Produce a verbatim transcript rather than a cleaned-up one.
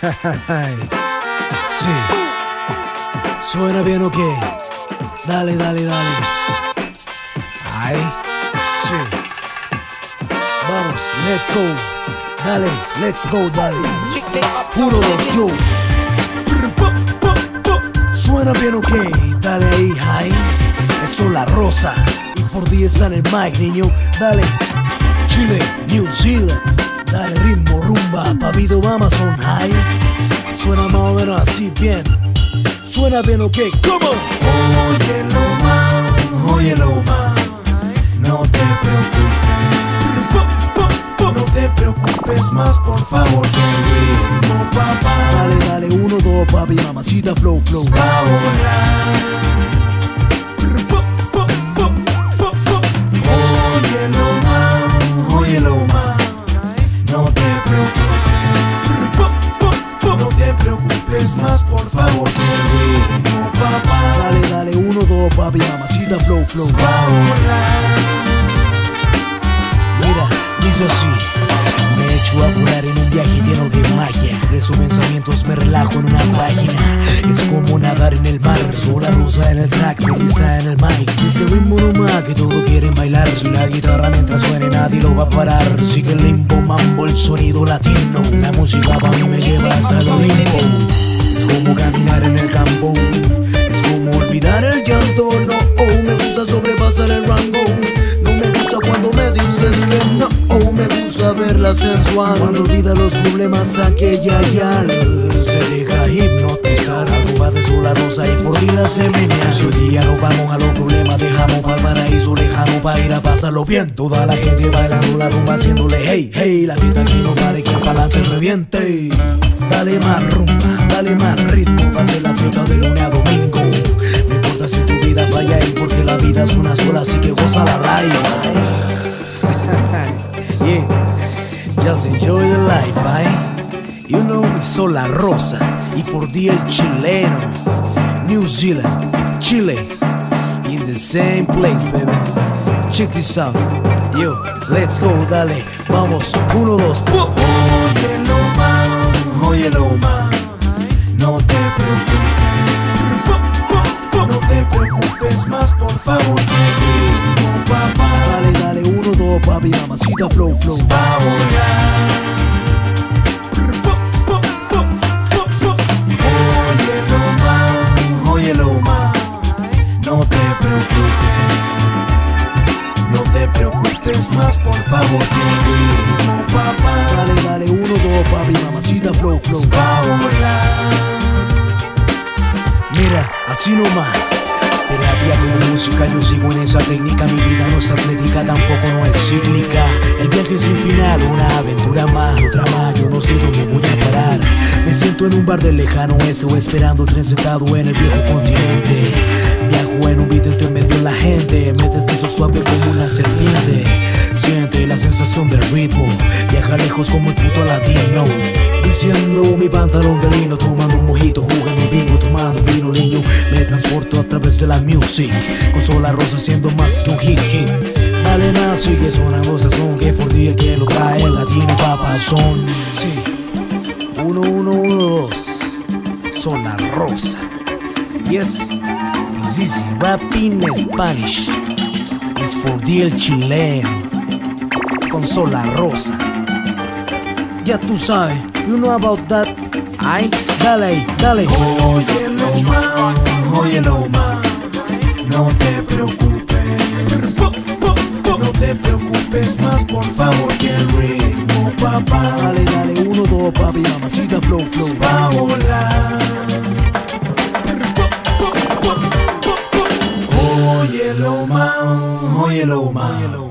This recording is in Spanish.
Sí. Suena bien, ok. Dale, dale, dale. Ay. Sí. Vamos, let's go. Dale, let's go, dale. Puro los yo. Suena bien, ok. Dale ahí, ay. Es Sola Rosa. Y FourD está en el mic, niño. Dale. Chile, New Zealand. Dale ritmo, rumba, papito, vamos on high. Suena más o menos así, bien. Suena bien, ok, ¿cómo? Oye Loma, oye Loma, no te preocupes, no te preocupes más, por favor, que ritmo, papá. Dale, dale, uno, dos, papi, mamacita, flow, flow. Pa' oye Loma, oye Loma, más, por favor, que ritmo, papá. Dale, dale, uno, dos, papi, mamacita, flow, flow. Mira, dice así. Me echo a volar en un viaje lleno de magia. Expreso pensamientos, me relajo en una página. Es como nadar en el mar. Sola Rosa en el track, está en el mic. Existe ritmo nomás que todo quieren bailar. Si la guitarra mientras suene nadie lo va a parar. Sigue el limbo, mambo, el sonido latino. La música pa' mí me lleva hasta el Olimpo. Es como caminar en el campo, es como olvidar el llanto. No, oh, me gusta sobrepasar el rango. No me gusta cuando me dices que no, oh, me gusta verla sensual. Cuando olvida los problemas aquella ya se deja hipnotizar. Arroba de Sola Rosa y FourD la semilla. Si hoy día nos vamos a los problemas, dejamos para el paraíso lejano para ir a pasarlo bien. Toda la gente bailando la rumba haciéndole hey, hey. La fiesta aquí no pare, que pa'lante reviente. Dale más rumba, dale más ritmo, va a ser la fiesta de lunes a domingo. No importa si tu vida falla ahí, porque la vida es una sola, así que goza la life. Yeah, just enjoy your life, eh. You know, Sola Rosa y FourD el chileno. New Zealand, Chile, in the same place, baby. Check this out, yo, let's go, dale, vamos, uno, dos, po. Oye Loma, oye Loma, no te preocupes, no te preocupes más, por favor, que ritmo, papá. Dale, dale, uno, dos, papi, mamacita, flow, flow. Pa' volar. Oye Loma, oye Loma, no te preocupes, no te preocupes más, por favor, que ritmo, papá. Dale, dale, uno, dos, papi, mamacita, flow, flow. Pa' volar. Mira, así nomás. Terapia con música, yo sigo en esa técnica. Mi vida no es atlética, tampoco no es cíclica. El viaje sin final, una aventura más. Otra más, yo no sé dónde voy a parar. Me siento en un bar del lejano eso, esperando el tren sentado en el viejo continente. Viajo en un beat entre medio de la gente. Me deslizo suave como una serpiente. Siente la sensación del ritmo. Viaja lejos como el puto latino. Diciendo mi pantalón de lino, tomando un mojito, jugando bingo, tomando vino, niño. Me transporto a través de la music, con Sola Rosa siendo más que un hit hit. Dale más, sigue sonando esa son que FourD que lo trae el latino papazón. Sí, uno, uno, uno, dos, Sola Rosa. Yes, it's easy, rap in Spanish. Es FourD el chileno, con Sola Rosa. Ya tú sabes, you know about that. Ay, dale ahí, dale. Oye Loma, oye Loma, no te preocupes, no te preocupes más, por favor, que el ritmo, papá. Dale, dale, uno, dos, papi, mamacita, flow, flow. Pa' volar. Oye Loma, oye Loma,